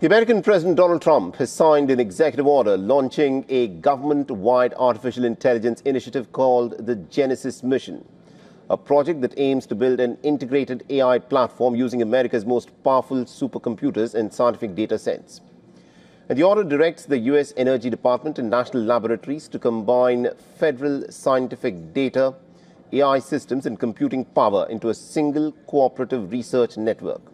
The American President Donald Trump has signed an executive order launching a government-wide artificial intelligence initiative called the Genesis Mission, a project that aims to build an integrated AI platform using America's most powerful supercomputers and scientific data sets. And the order directs the U.S. Energy Department and national laboratories to combine federal scientific data, AI systems, and computing power into a single cooperative research network.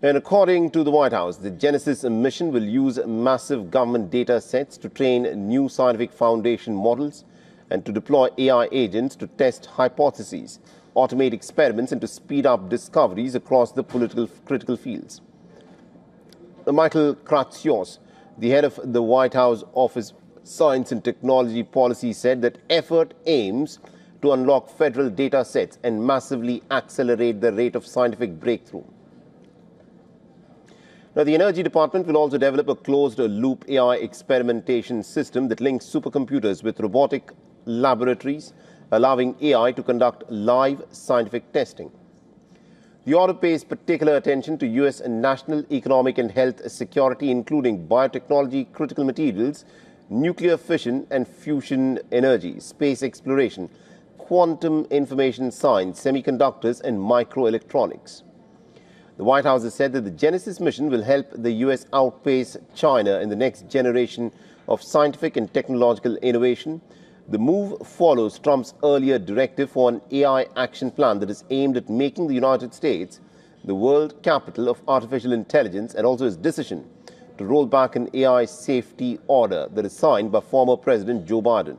And according to the White House, the Genesis mission will use massive government data sets to train new scientific foundation models and to deploy AI agents to test hypotheses, automate experiments, and to speed up discoveries across the critical fields. Michael Kratzios, the head of the White House Office of Science and Technology Policy, said that effort aims to unlock federal data sets and massively accelerate the rate of scientific breakthrough. Now, the Energy Department will also develop a closed-loop AI experimentation system that links supercomputers with robotic laboratories, allowing AI to conduct live scientific testing. The order pays particular attention to U.S. national economic and health security, including biotechnology, critical materials, nuclear fission and fusion energy, space exploration, quantum information science, semiconductors, and microelectronics. The White House has said that the Genesis mission will help the U.S. outpace China in the next generation of scientific and technological innovation. The move follows Trump's earlier directive for an AI action plan that is aimed at making the United States the world capital of artificial intelligence, and also his decision to roll back an AI safety order that is signed by former President Joe Biden.